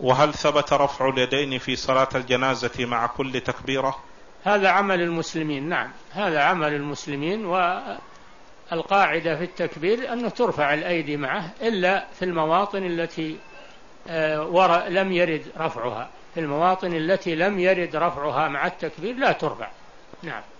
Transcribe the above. وهل ثبت رفع اليدين في صلاة الجنازة مع كل تكبيرة؟ هذا عمل المسلمين. نعم هذا عمل المسلمين، والقاعدة في التكبير أنه ترفع الأيدي معه إلا في المواطن التي لم يرد رفعها، في المواطن التي لم يرد رفعها مع التكبير لا ترفع. نعم.